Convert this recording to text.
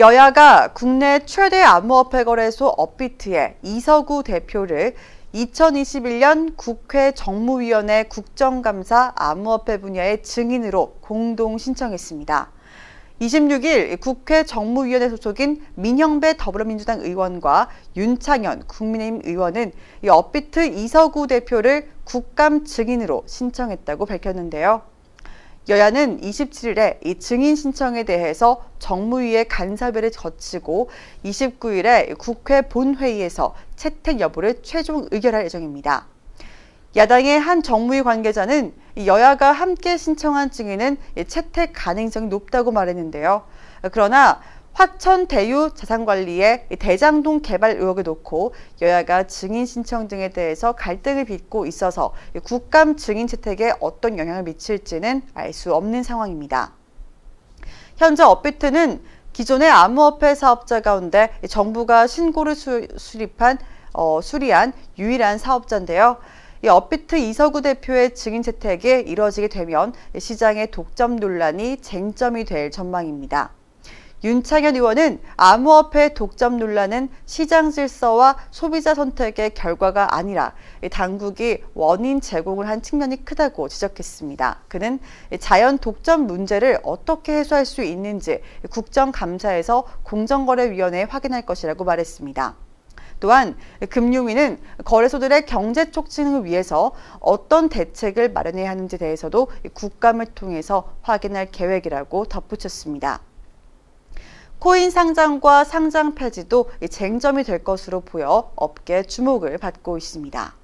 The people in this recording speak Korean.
여야가 국내 최대 암호화폐 거래소 업비트의 이석우 대표를 2021년 국회 정무위원회 국정감사 암호화폐 분야의 증인으로 공동 신청했습니다. 26일 국회 정무위원회 소속인 민형배 더불어민주당 의원과 윤창현 국민의힘 의원은 이 업비트 이석우 대표를 국감 증인으로 신청했다고 밝혔는데요. 여야는 27일에 이 증인 신청에 대해서 정무위의 간사별을 거치고 29일에 국회 본회의에서 채택 여부를 최종 의결할 예정입니다. 야당의 한 정무위 관계자는 여야가 함께 신청한 증인은 채택 가능성이 높다고 말했는데요. 그러나 화천대유 자산관리의 대장동 개발 의혹을 놓고 여야가 증인 신청 등에 대해서 갈등을 빚고 있어서 국감 증인 채택에 어떤 영향을 미칠지는 알 수 없는 상황입니다. 현재 업비트는 기존의 암호화폐 사업자 가운데 정부가 신고를 수리한 유일한 사업자인데요. 이 업비트 이석우 대표의 증인 채택이 이뤄지게 되면 시장의 독점 논란이 쟁점이 될 전망입니다. 윤창현 의원은 암호화폐 독점 논란은 시장 질서와 소비자 선택의 결과가 아니라 당국이 원인 제공을 한 측면이 크다고 지적했습니다. 그는 자연 독점 문제를 어떻게 해소할 수 있는지 국정감사에서 공정거래위원회에 확인할 것이라고 말했습니다. 또한 금융위는 거래소들의 경제 촉진을 위해서 어떤 대책을 마련해야 하는지에 대해서도 국감을 통해서 확인할 계획이라고 덧붙였습니다. 코인 상장과 상장 폐지도 쟁점이 될 것으로 보여 업계 주목을 받고 있습니다.